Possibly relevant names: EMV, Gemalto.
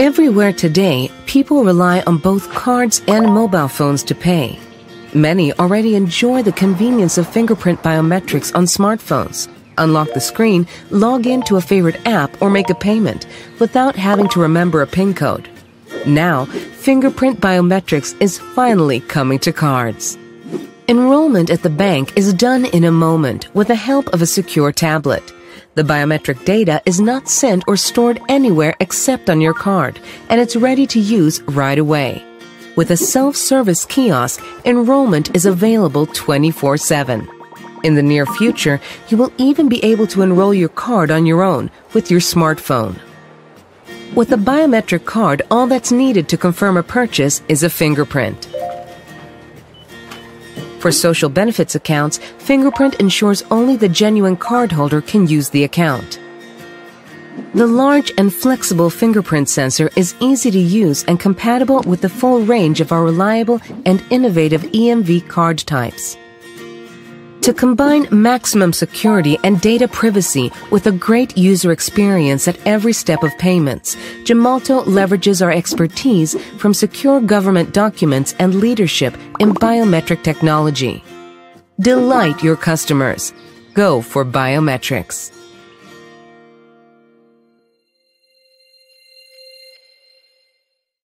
Everywhere today, people rely on both cards and mobile phones to pay. Many already enjoy the convenience of fingerprint biometrics on smartphones. Unlock the screen, log into a favorite app, or make a payment without having to remember a PIN code. Now, fingerprint biometrics is finally coming to cards. Enrollment at the bank is done in a moment with the help of a secure tablet. The biometric data is not sent or stored anywhere except on your card, and it's ready to use right away. With a self-service kiosk, enrollment is available 24/7. In the near future, you will even be able to enroll your card on your own with your smartphone. With a biometric card, all that's needed to confirm a purchase is a fingerprint. For social benefits accounts, fingerprint ensures only the genuine cardholder can use the account. The large and flexible fingerprint sensor is easy to use and compatible with the full range of our reliable and innovative EMV card types. To combine maximum security and data privacy with a great user experience at every step of payments, Gemalto leverages our expertise from secure government documents and leadership in biometric technology. Delight your customers. Go for biometrics.